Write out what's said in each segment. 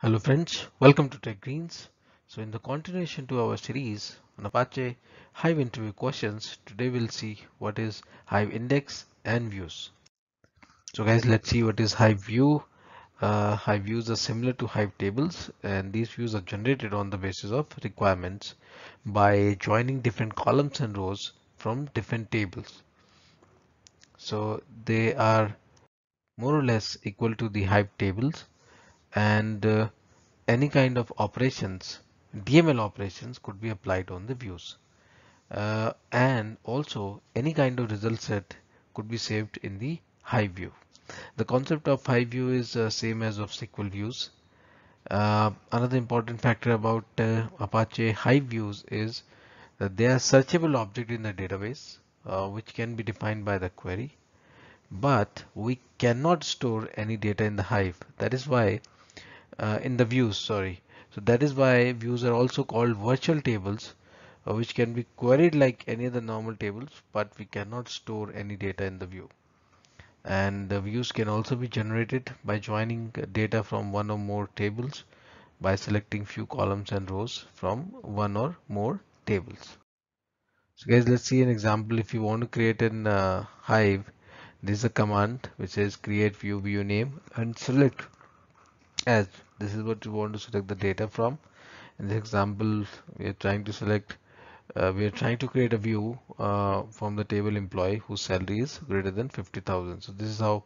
Hello friends, welcome to Tech Greens. So in the continuation to our series on Apache Hive interview questions, today we'll see what is Hive index and views. So guys, let's see what is Hive view. Hive views are similar to Hive tables, and these views are generated on the basis of requirements by joining different columns and rows from different tables. So they are more or less equal to the Hive tables. And any kind of operations, DML operations, could be applied on the views, and also any kind of result set could be saved in the Hive view. The concept of Hive view is same as of SQL views. Another important factor about Apache Hive views is that they are searchable object in the database, which can be defined by the query, but we cannot store any data in the Hive. That is why in the views, views are also called virtual tables, which can be queried like any other normal tables, but we cannot store any data in the view. And the views can also be generated by joining data from one or more tables by selecting few columns and rows from one or more tables. So guys, let's see an example. If you want to create an Hive, this is a command which says create view name, and select as this is what you want to select the data from. In this example, we are trying to create a view from the table employee whose salary is greater than 50,000. So this is how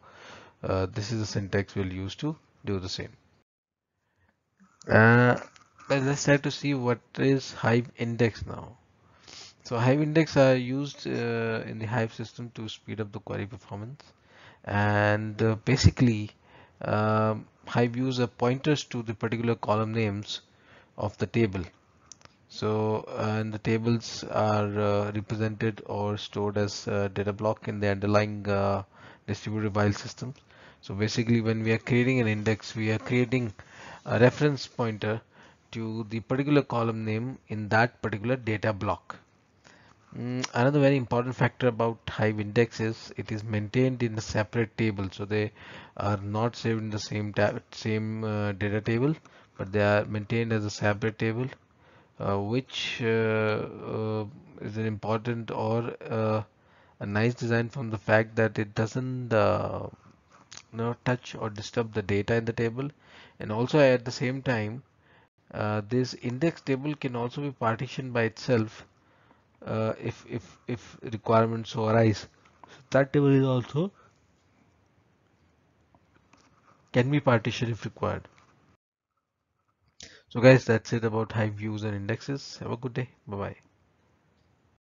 the syntax we'll use to do the same. Let's try to see what is Hive index now. So Hive index are used in the Hive system to speed up the query performance, and basically Hive views are pointers to the particular column names of the table. So and the tables are represented or stored as data block in the underlying distributed file system. So basically, when we are creating an index, we are creating a reference pointer to the particular column name in that particular data block. Another very important factor about Hive index is it is maintained in a separate table, so they are not saved in the same data table, but they are maintained as a separate table, which is an important or a nice design from the fact that it doesn't touch or disturb the data in the table, and also at the same time this index table can also be partitioned by itself if requirements so arise. So that table is also can be partitioned if required. So guys, that's it about Hive views and indexes. Have a good day. Bye bye.